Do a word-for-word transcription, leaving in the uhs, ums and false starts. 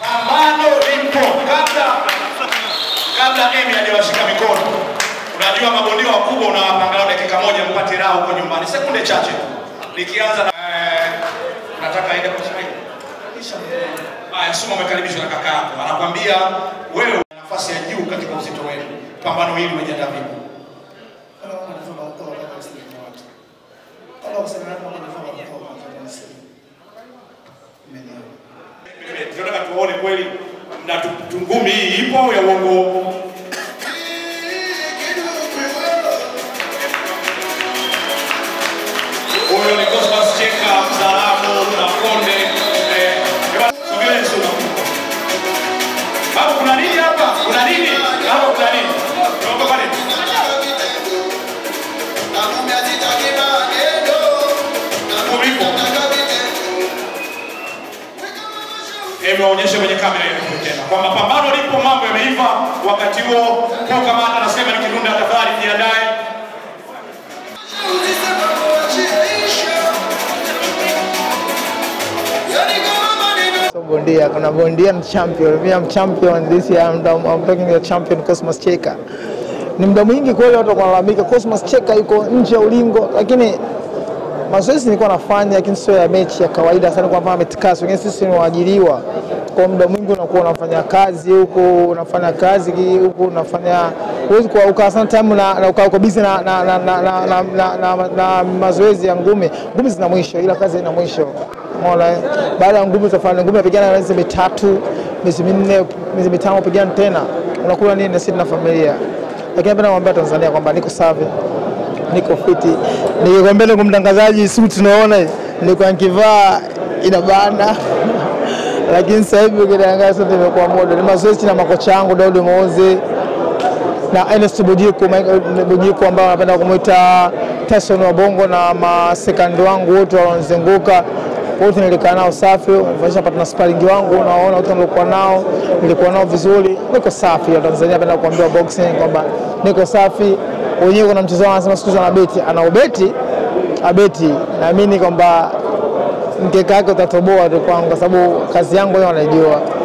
Pambano lipo. Kabla kabla mimi hajawashika mikono. Unajua mabondia wakubwa unawapangalia dakika moja mpate raha huko nyumbani. Sekunde chache tu. Nikianza na eh, nataka aende kwa Kiswahili. Kisha haya somo umekaribishwa na kaka yako. Anakuambia wewe una nafasi ya juu katika uzito wenu. Pambano hili umejiandaa vipi? Kama unasema uko na nafasi ya juu. Kama unasema uko na nafasi ya juu. Tunataka tuone kweli na tungumi ipo ya uongo. Huyo ni Cosmas Cheka mzalamu na Konde. Hebu tuongee sura. Hapo kuna nini hapa? Kuna nini? Hapo kuna nini? Tuombe pale. Waonyeshe kwenye kamera yetu tena. Kwa mapambano lipo mambo yameiva wakati huo kwa kama anasema nikirunda tafadhali jiandae. So bondia, kuna bondia ni champion. Mimi am champion this year. I'm, I'm talking the champion Cosmas Cheka. Ni muda mwingi kweli watu wanalalamika Cosmas Cheka yuko nje ya ulingo lakini mazoezi nilikuwa nafanya lakini sio ya mechi ya kawaida sana kwa maana ametikasa. Wengine sisi ni waajiriwa. Kwa muda mwingi unakuwa unafanya kazi huko, unafanya kazi huko, unafanya huwezi kwa ukaa sana time na ukaa uko busy na na na na na, na, na, na, na mazoezi ya ngumi. Ngumi zina mwisho ila kazi ina mwisho. Mola baada ya ngumi utafanya ngumi unapigana miezi mitatu, miezi minne, miezi mitano unapigana tena. Unakula nini na sisi na familia. Lakini napenda kuambia Tanzania kwamba niko safi. Niko fiti. Nikikwambia ni kumtangazaji suit tunaona nilikuwa nikivaa inabana. Lakini sasa hivi ukiangalia sote nimekuwa modo. Ni mazoezi na makocha yangu Daudi Mooze na Ernest Bujiko, Bujiko ambao wanapenda kumuita Tyson wa Bongo na ma second wangu wote wanaozunguka. Wote nilikaa nao safi, nimefanya partner sparring wangu, unaona wote nilikuwa nao, nilikuwa nao vizuri. Niko safi ya Tanzania napenda kuambia boxing kwamba niko safi. Wenyewe kuna mchezo anasema siku za beti anaobeti abeti naamini kwamba mkeka yake utatoboa tu kwangu kwa sababu kazi yangu yeye anajua.